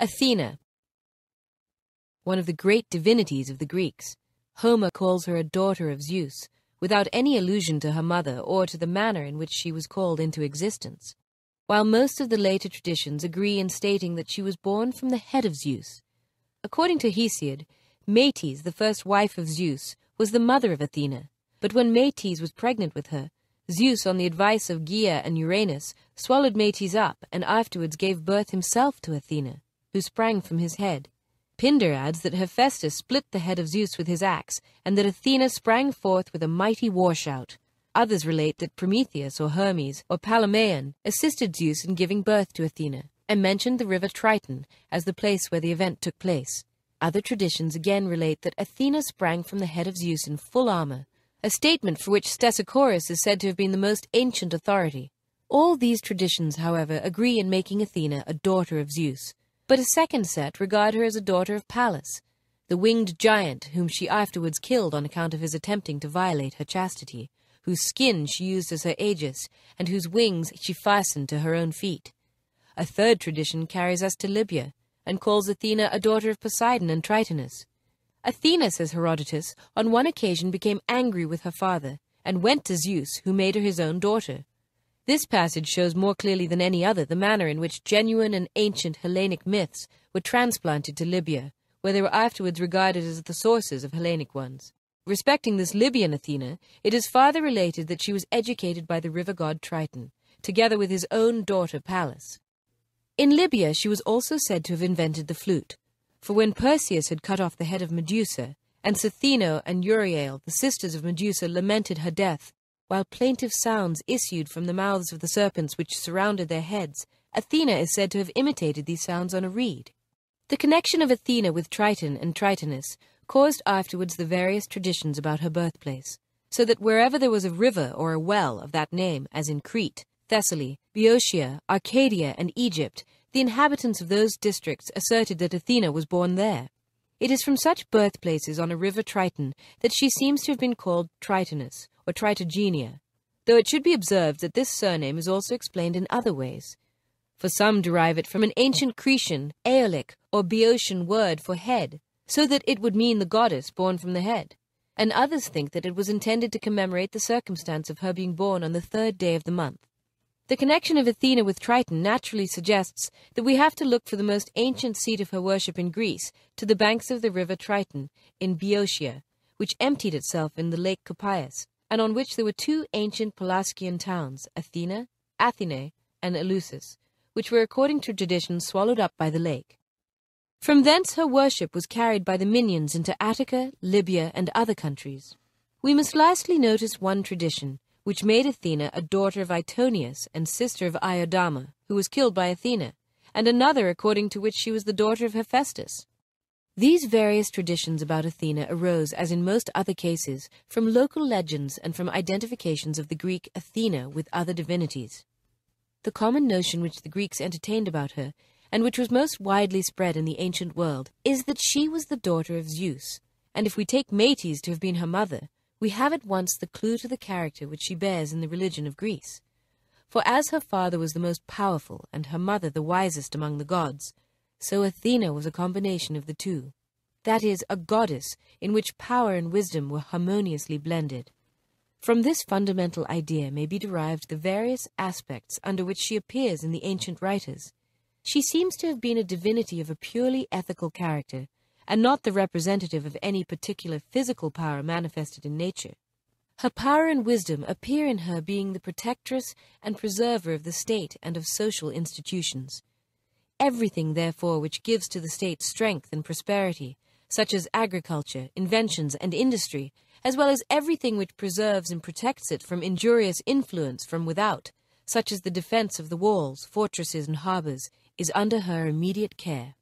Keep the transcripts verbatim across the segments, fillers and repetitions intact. Athena, one of the great divinities of the Greeks. Homer calls her a daughter of Zeus, without any allusion to her mother or to the manner in which she was called into existence, while most of the later traditions agree in stating that she was born from the head of Zeus. According to Hesiod, Metis, the first wife of Zeus, was the mother of Athena, but when Metis was pregnant with her, Zeus, on the advice of Gaia and Uranus, swallowed Metis up and afterwards gave birth himself to Athena, who sprang from his head. Pindar adds that Hephaestus split the head of Zeus with his axe, and that Athena sprang forth with a mighty war-shout. Others relate that Prometheus or Hermes or Palaemon assisted Zeus in giving birth to Athena, and mentioned the river Triton as the place where the event took place. Other traditions again relate that Athena sprang from the head of Zeus in full armor, a statement for which Stesichorus is said to have been the most ancient authority. All these traditions, however, agree in making Athena a daughter of Zeus, but a second set regard her as a daughter of Pallas, the winged giant whom she afterwards killed on account of his attempting to violate her chastity, whose skin she used as her aegis, and whose wings she fastened to her own feet. A third tradition carries us to Libya, and calls Athena a daughter of Poseidon and Tritonus. Athena, says Herodotus, on one occasion became angry with her father, and went to Zeus, who made her his own daughter. This passage shows more clearly than any other the manner in which genuine and ancient Hellenic myths were transplanted to Libya, where they were afterwards regarded as the sources of Hellenic ones. Respecting this Libyan Athena, it is farther related that she was educated by the river god Triton, together with his own daughter Pallas. In Libya she was also said to have invented the flute, for when Perseus had cut off the head of Medusa, and Sthenno and Uriel, the sisters of Medusa, lamented her death, while plaintive sounds issued from the mouths of the serpents which surrounded their heads, Athena is said to have imitated these sounds on a reed. The connection of Athena with Triton and Tritonus caused afterwards the various traditions about her birthplace, so that wherever there was a river or a well of that name, as in Crete, Thessaly, Boeotia, Arcadia, and Egypt, the inhabitants of those districts asserted that Athena was born there. It is from such birthplaces on a river Triton that she seems to have been called Tritonus, or Tritogenia, though it should be observed that this surname is also explained in other ways, for some derive it from an ancient Cretan, Aeolic, or Boeotian word for head, so that it would mean the goddess born from the head, and others think that it was intended to commemorate the circumstance of her being born on the third day of the month. The connection of Athena with Triton naturally suggests that we have to look for the most ancient seat of her worship in Greece, to the banks of the river Triton, in Boeotia, which emptied itself in the lake Copais, and on which there were two ancient Pelasgian towns, Athena, Athene, and Eleusis, which were according to tradition swallowed up by the lake. From thence her worship was carried by the Minyans into Attica, Libya, and other countries. We must lastly notice one tradition, which made Athena a daughter of Itonius and sister of Iodama, who was killed by Athena, and another according to which she was the daughter of Hephaestus. These various traditions about Athena arose, as in most other cases, from local legends and from identifications of the Greek Athena with other divinities. The common notion which the Greeks entertained about her, and which was most widely spread in the ancient world, is that she was the daughter of Zeus, and if we take Metis to have been her mother, we have at once the clue to the character which she bears in the religion of Greece. For as her father was the most powerful and her mother the wisest among the gods, so Athena was a combination of the two, that is, a goddess in which power and wisdom were harmoniously blended. From this fundamental idea may be derived the various aspects under which she appears in the ancient writers. She seems to have been a divinity of a purely ethical character, and not the representative of any particular physical power manifested in nature. Her power and wisdom appear in her being the protectress and preserver of the state and of social institutions. Everything, therefore, which gives to the state strength and prosperity, such as agriculture, inventions, and industry, as well as everything which preserves and protects it from injurious influence from without, such as the defense of the walls, fortresses, and harbors, is under her immediate care.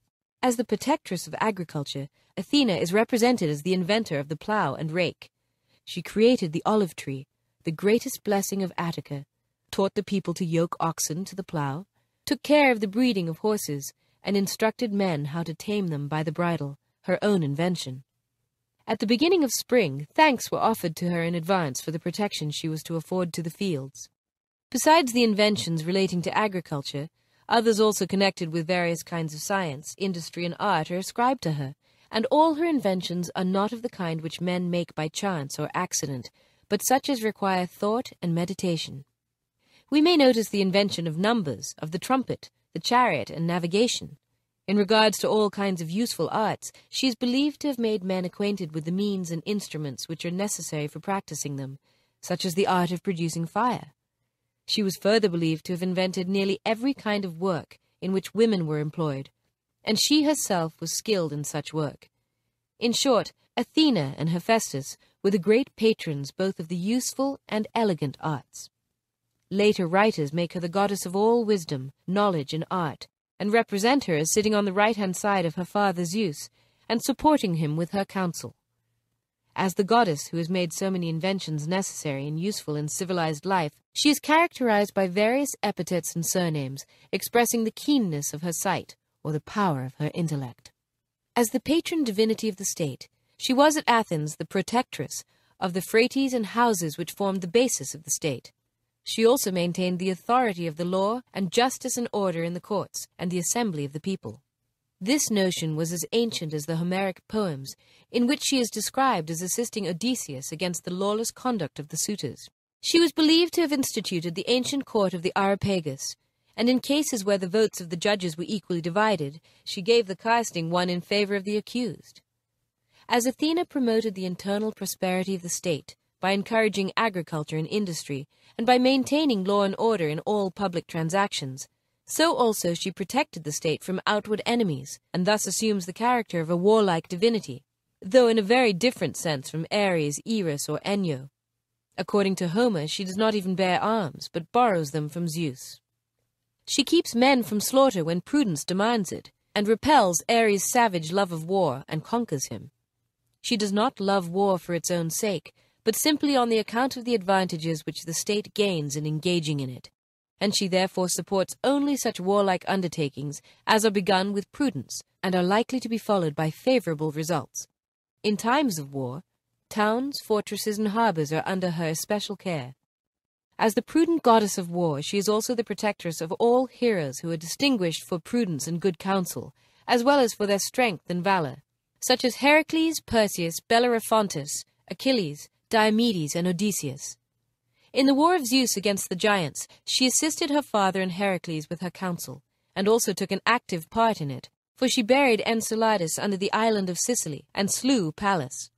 As the protectress of agriculture, Athena is represented as the inventor of the plough and rake. She created the olive tree, the greatest blessing of Attica, taught the people to yoke oxen to the plough, took care of the breeding of horses, and instructed men how to tame them by the bridle, her own invention. At the beginning of spring, thanks were offered to her in advance for the protection she was to afford to the fields. Besides the inventions relating to agriculture, Others also connected with various kinds of science, industry, and art are ascribed to her, and all her inventions are not of the kind which men make by chance or accident, but such as require thought and meditation. We may notice the invention of numbers, of the trumpet, the chariot, and navigation. In regards to all kinds of useful arts, she is believed to have made men acquainted with the means and instruments which are necessary for practicing them, such as the art of producing fire. She was further believed to have invented nearly every kind of work in which women were employed, and she herself was skilled in such work. In short, Athena and Hephaestus were the great patrons both of the useful and elegant arts. Later writers make her the goddess of all wisdom, knowledge, and art, and represent her as sitting on the right-hand side of her father Zeus, and supporting him with her counsel. As the goddess who has made so many inventions necessary and useful in civilized life, she is characterized by various epithets and surnames, expressing the keenness of her sight, or the power of her intellect. As the patron divinity of the state, she was at Athens the protectress of the phrates and houses which formed the basis of the state. She also maintained the authority of the law and justice and order in the courts and the assembly of the people. This notion was as ancient as the Homeric poems, in which she is described as assisting Odysseus against the lawless conduct of the suitors. She was believed to have instituted the ancient court of the Areopagus, and in cases where the votes of the judges were equally divided, she gave the casting one in favor of the accused. As Athena promoted the internal prosperity of the state, by encouraging agriculture and industry, and by maintaining law and order in all public transactions, so also she protected the state from outward enemies, and thus assumes the character of a warlike divinity, though in a very different sense from Ares, Eris, or Enyo. According to Homer, she does not even bear arms, but borrows them from Zeus. She keeps men from slaughter when prudence demands it, and repels Ares' savage love of war, and conquers him. She does not love war for its own sake, but simply on the account of the advantages which the state gains in engaging in it, and she therefore supports only such warlike undertakings as are begun with prudence, and are likely to be followed by favorable results. In times of war, towns, fortresses, and harbors are under her especial care. As the prudent goddess of war, she is also the protectress of all heroes who are distinguished for prudence and good counsel, as well as for their strength and valor, such as Heracles, Perseus, Bellerophontus, Achilles, Diomedes, and Odysseus. In the war of Zeus against the giants, she assisted her father and Heracles with her counsel, and also took an active part in it, for she buried Enceladus under the island of Sicily, and slew Pallas.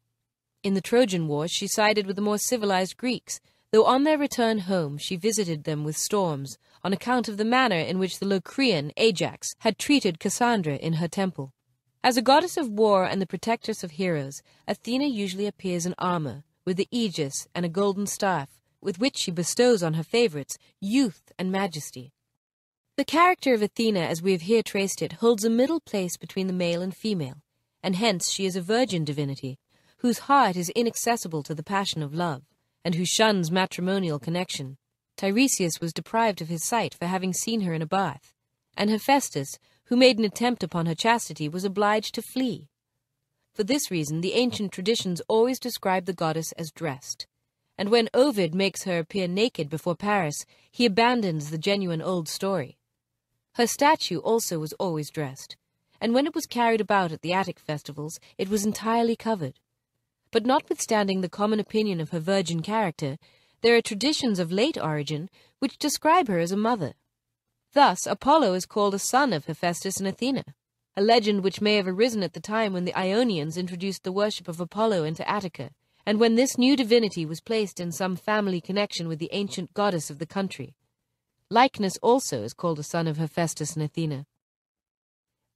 In the Trojan War, she sided with the more civilized Greeks, though on their return home she visited them with storms, on account of the manner in which the Locrian Ajax had treated Cassandra in her temple. As a goddess of war and the protectress of heroes, Athena usually appears in armor, with the aegis and a golden staff, with which she bestows on her favorites youth and majesty. The character of Athena, as we have here traced it, holds a middle place between the male and female, and hence she is a virgin divinity, whose heart is inaccessible to the passion of love, and who shuns matrimonial connection. Tiresias was deprived of his sight for having seen her in a bath, and Hephaestus, who made an attempt upon her chastity, was obliged to flee. For this reason, the ancient traditions always describe the goddess as dressed, and when Ovid makes her appear naked before Paris, he abandons the genuine old story. Her statue also was always dressed, and when it was carried about at the Attic festivals, it was entirely covered. But notwithstanding the common opinion of her virgin character, there are traditions of late origin which describe her as a mother. Thus, Apollo is called a son of Hephaestus and Athena, a legend which may have arisen at the time when the Ionians introduced the worship of Apollo into Attica, and when this new divinity was placed in some family connection with the ancient goddess of the country. Lycnus also is called a son of Hephaestus and Athena.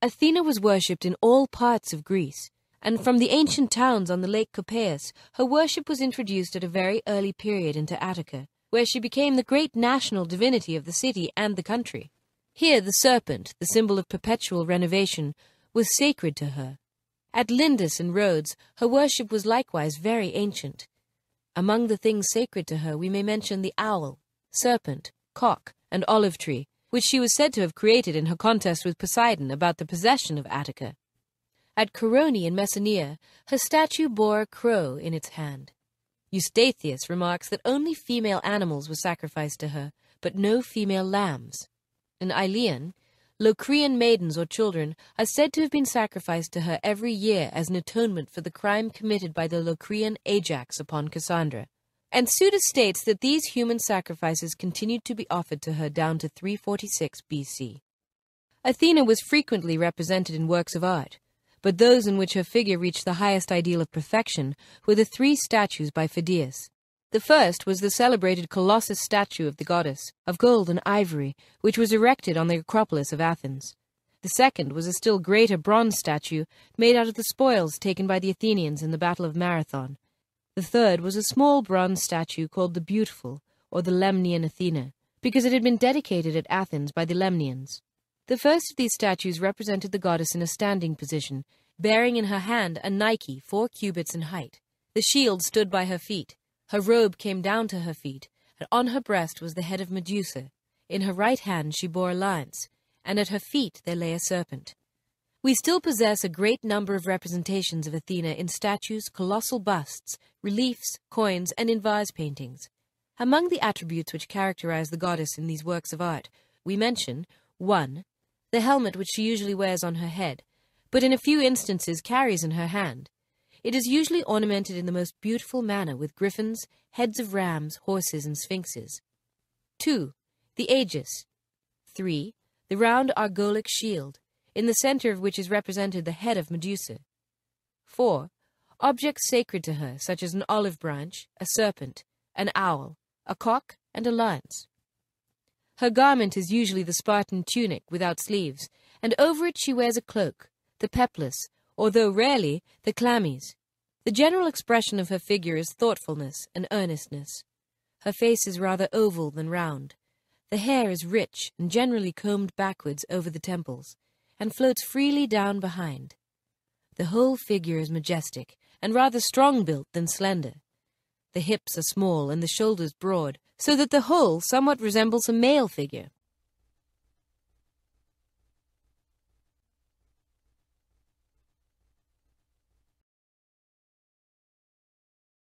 Athena was worshipped in all parts of Greece, and from the ancient towns on the lake Copais, her worship was introduced at a very early period into Attica, where she became the great national divinity of the city and the country. Here the serpent, the symbol of perpetual renovation, was sacred to her. At Lindus and Rhodes, her worship was likewise very ancient. Among the things sacred to her we may mention the owl, serpent, cock, and olive tree, which she was said to have created in her contest with Poseidon about the possession of Attica. At Corone in Messenia, her statue bore a crow in its hand. Eustathius remarks that only female animals were sacrificed to her, but no female lambs. In Aeolian, Locrian maidens or children are said to have been sacrificed to her every year as an atonement for the crime committed by the Locrian Ajax upon Cassandra. And Suda states that these human sacrifices continued to be offered to her down to three forty-six B C. Athena was frequently represented in works of art, but those in which her figure reached the highest ideal of perfection were the three statues by Phidias. The first was the celebrated Colossus statue of the goddess, of gold and ivory, which was erected on the Acropolis of Athens. The second was a still greater bronze statue made out of the spoils taken by the Athenians in the Battle of Marathon. The third was a small bronze statue called the Beautiful, or the Lemnian Athena, because it had been dedicated at Athens by the Lemnians. The first of these statues represented the goddess in a standing position, bearing in her hand a Nike four cubits in height. The shield stood by her feet, her robe came down to her feet, and on her breast was the head of Medusa. In her right hand she bore a lance, and at her feet there lay a serpent. We still possess a great number of representations of Athena in statues, colossal busts, reliefs, coins, and in vase paintings. Among the attributes which characterize the goddess in these works of art, we mention one The helmet which she usually wears on her head, but in a few instances carries in her hand. It is usually ornamented in the most beautiful manner with griffins, heads of rams, horses, and sphinxes. two The aegis. three The round argolic shield, in the center of which is represented the head of Medusa. four Objects sacred to her, such as an olive branch, a serpent, an owl, a cock, and a lance. Her garment is usually the Spartan tunic without sleeves, and over it she wears a cloak, the peplus, or though rarely, the chlamys. The general expression of her figure is thoughtfulness and earnestness. Her face is rather oval than round. The hair is rich and generally combed backwards over the temples, and floats freely down behind. The whole figure is majestic, and rather strong-built than slender. The hips are small and the shoulders broad, so that the whole somewhat resembles a male figure.